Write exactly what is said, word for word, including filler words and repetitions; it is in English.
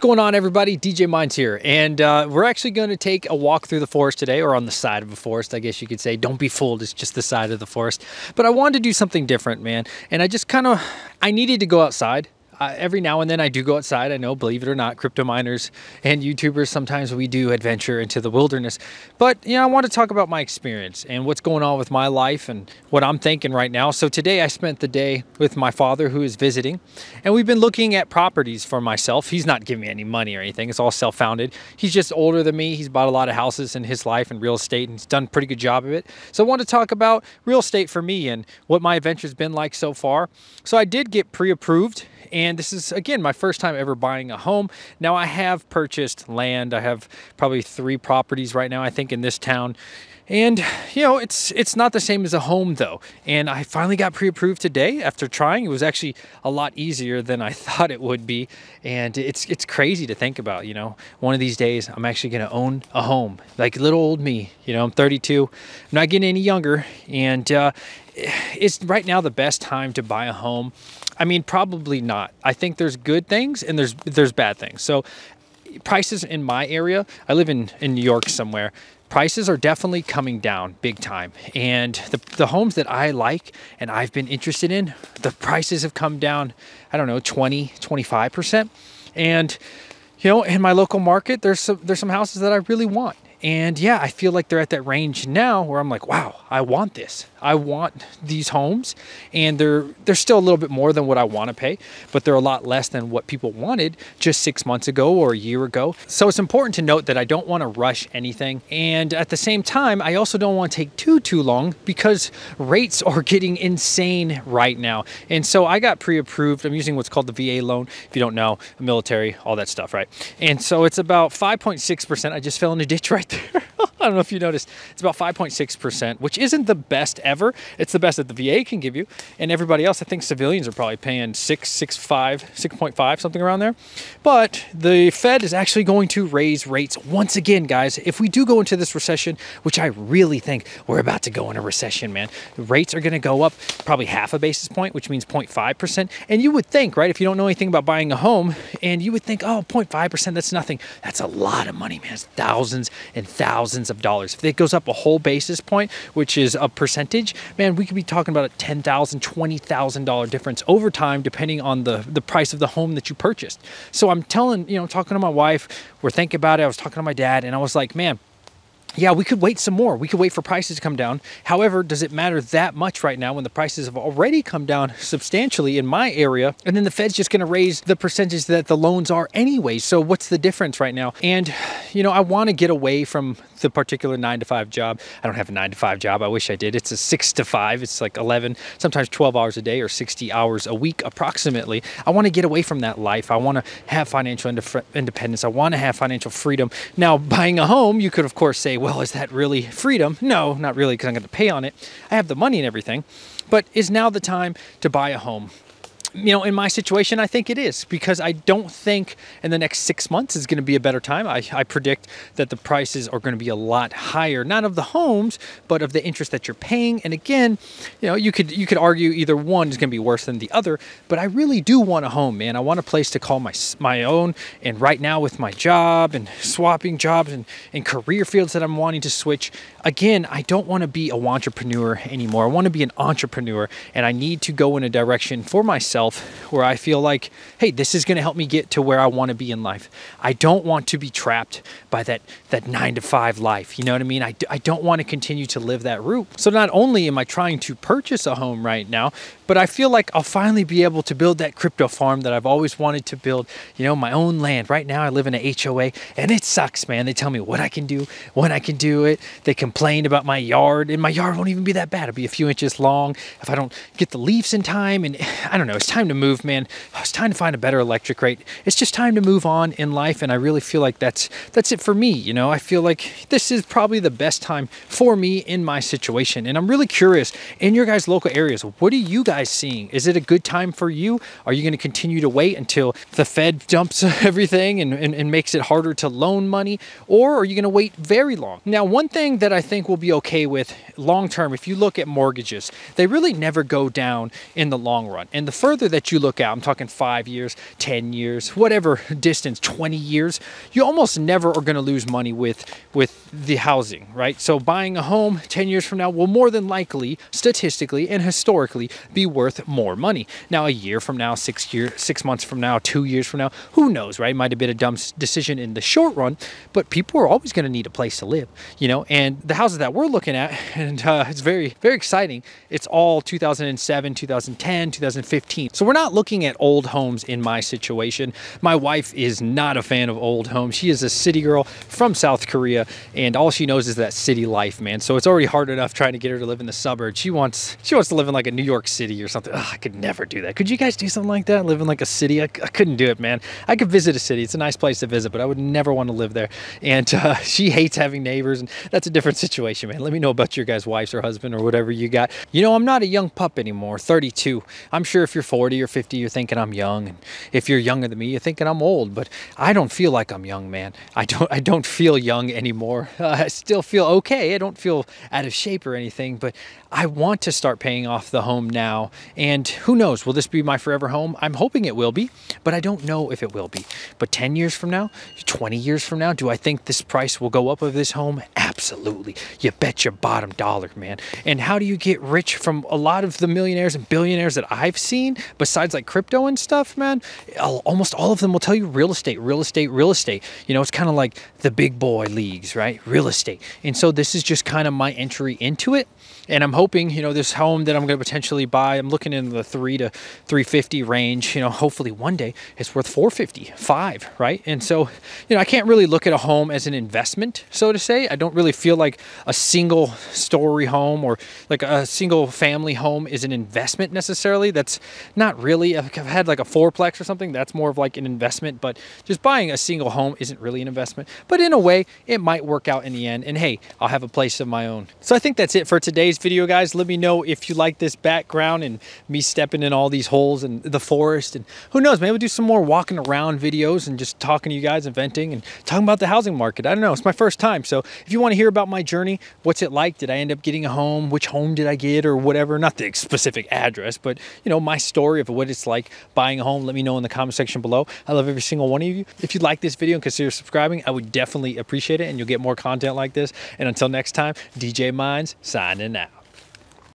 What's going on, everybody? D J Mines here, and uh, we're actually going to take a walk through the forest today, or on the side of a forest, I guess you could say. Don't be fooled, it's just the side of the forest. But I wanted to do something different, man, and I just kind of, I needed to go outside. Uh, every now and then I do go outside. I know, believe it or not, crypto miners and YouTubers, sometimes we do adventure into the wilderness. But, you know, I want to talk about my experience and what's going on with my life and what I'm thinking right now. So today I spent the day with my father, who is visiting, and we've been looking at properties for myself. He's not giving me any money or anything. It's all self-founded. He's just older than me. He's bought a lot of houses in his life and real estate, and he's done a pretty good job of it. So I want to talk about real estate for me and what my adventure's been like so far. So I did get pre-approved, and And this is, again, my first time ever buying a home. Now, I have purchased land. I have probably three properties right now, I think, in this town. And, you know, it's it's not the same as a home, though. And I finally got pre-approved today after trying. It was actually a lot easier than I thought it would be. And it's it's crazy to think about, you know. One of these days, I'm actually going to own a home. Like little old me. You know, I'm thirty-two. I'm not getting any younger. And uh, it's right now the best time to buy a home. I mean, probably not. I think there's good things and there's there's bad things. So prices in my area, I live in, in New York somewhere, prices are definitely coming down big time. And the, the homes that I like and I've been interested in, the prices have come down, I don't know, twenty, twenty-five percent. And, you know, in my local market, there's some, there's some houses that I really want. And yeah, I feel like they're at that range now where I'm like, wow, I want this. I want these homes, and they're they're still a little bit more than what I want to pay, but they're a lot less than what people wanted just six months ago or a year ago. So it's important to note that I don't want to rush anything, and at the same time, I also don't want to take too too long because rates are getting insane right now. And so I got pre-approved. I'm using what's called the V A loan. If you don't know, military, all that stuff, right? And so it's about five point six percent. I just fell in a ditch right there. I don't know if you noticed. It's about five point six percent, which isn't the best ever. It's the best that the V A can give you, and everybody else, I think civilians are probably paying six, six point five, six point five, something around there. But the Fed is actually going to raise rates once again, guys. If we do go into this recession, which I really think we're about to go in a recession, man, rates are going to go up probably half a basis point, which means zero point five percent. And you would think, right, if you don't know anything about buying a home, and you would think, oh, zero point five percent, that's nothing. That's a lot of money, man. It's thousands and thousands of dollars. If it goes up a whole basis point, which is a percentage, man, we could be talking about a ten thousand, twenty thousand dollar difference over time, depending on the, the price of the home that you purchased. So I'm telling, you know, talking to my wife, we're thinking about it. I was talking to my dad, and I was like, man, yeah, we could wait some more. We could wait for prices to come down. However, does it matter that much right now when the prices have already come down substantially in my area? And then the Fed's just going to raise the percentage that the loans are anyway. So what's the difference right now? And, you know, I want to get away from the particular nine to five job. I don't have a nine to five job. I wish I did. It's a six to five. It's like eleven, sometimes twelve hours a day, or sixty hours a week approximately. I want to get away from that life. I want to have financial independence. I want to have financial freedom. Now, buying a home, you could, of course, say, well, is that really freedom? No, not really, because I'm going to pay on it. I have the money and everything, but is now the time to buy a home? You know, in my situation, I think it is, because I don't think in the next six months is going to be a better time. I, I predict that the prices are going to be a lot higher, not of the homes, but of the interest that you're paying. And again, you know, you could you could argue either one is going to be worse than the other, but I really do want a home, man. I want a place to call my my own. And right now with my job and swapping jobs and, and career fields that I'm wanting to switch, again, I don't want to be a wantrepreneur anymore. I want to be an entrepreneur, and I need to go in a direction for myself where I feel like, hey, this is going to help me get to where I want to be in life. I don't want to be trapped by that that nine to five life. You know what I mean? I, I don't want to continue to live that route. So not only am I trying to purchase a home right now, but I feel like I'll finally be able to build that crypto farm that I've always wanted to build, you know, my own land. Right now I live in a H O A, and it sucks, man. They tell me what I can do, when I can do it. They complain about my yard, and my yard won't even be that bad. It'll be a few inches long if I don't get the leaves in time. And I don't know, it's time to move, man. It's time to find a better electric rate. It's just time to move on in life. And I really feel like that's, that's it for me. You know, I feel like this is probably the best time for me in my situation. And I'm really curious, in your guys' local areas, what do you guys seeing? Is it a good time for you? Are you going to continue to wait until the Fed dumps everything and, and, and makes it harder to loan money? Or are you going to wait very long? Now, one thing that I think we'll be okay with long term, if you look at mortgages, they really never go down in the long run. And the further further that you look out, I'm talking five years, ten years, whatever distance, twenty years, you almost never are gonna lose money with, with the housing, right? So buying a home ten years from now will more than likely, statistically and historically, be worth more money. Now, a year from now, six year, six months from now, two years from now, who knows, right? Might have been a dumb decision in the short run, but people are always gonna need a place to live, you know? And the houses that we're looking at, and uh, it's very, very exciting, it's all two thousand seven, two thousand ten, two thousand fifteen. So we're not looking at old homes in my situation. My wife is not a fan of old homes. She is a city girl from South Korea, and all she knows is that city life, man. So it's already hard enough trying to get her to live in the suburbs. She wants she wants to live in like a New York City or something. Ugh, I could never do that. Could you guys do something like that? Live in like a city? I, I couldn't do it, man. I could visit a city. It's a nice place to visit, but I would never want to live there. And uh, she hates having neighbors, and that's a different situation, man. Let me know about your guys' wives or husband or whatever you got. You know, I'm not a young pup anymore, thirty-two. I'm sure if you're forty or fifty, you're thinking I'm young. And if you're younger than me, you're thinking I'm old, but I don't feel like I'm young, man. I don't, I don't feel young anymore. Uh, I still feel okay. I don't feel out of shape or anything, but I want to start paying off the home now. And who knows, will this be my forever home? I'm hoping it will be, but I don't know if it will be. But ten years from now, twenty years from now, do I think this price will go up of this home? Absolutely. You bet your bottom dollar, man. And how do you get rich from a lot of the millionaires and billionaires that I've seen, besides like crypto and stuff, man? Almost all of them will tell you real estate, real estate, real estate. You know, it's kind of like the big boy leagues, right? Real estate. And so this is just kind of my entry into it. And I'm hoping, you know, this home that I'm going to potentially buy, I'm looking in the three to three fifty range, you know, hopefully one day it's worth four fifty, five, right? And so, you know, I can't really look at a home as an investment, so to say. I don't really feel like a single story home or like a single family home is an investment necessarily. That's not really, I've had like a fourplex or something. That's more of like an investment, but just buying a single home isn't really an investment, but in a way it might work out in the end. And hey, I'll have a place of my own. So I think that's it for today's video, guys. Let me know if you like this background and me stepping in all these holes and the forest, and who knows, maybe we'll do some more walking around videos and just talking to you guys and venting and talking about the housing market. I don't know, it's my first time. So if you want to hear about my journey, what's it like? Did I end up getting a home? Which home did I get or whatever? Not the specific address, but you know, my story of what it's like buying a home. Let me know in the comment section below. I love every single one of you. If you like this video and consider subscribing, I would definitely appreciate it, and you'll get more content like this. And until next time, D J Mines signing out.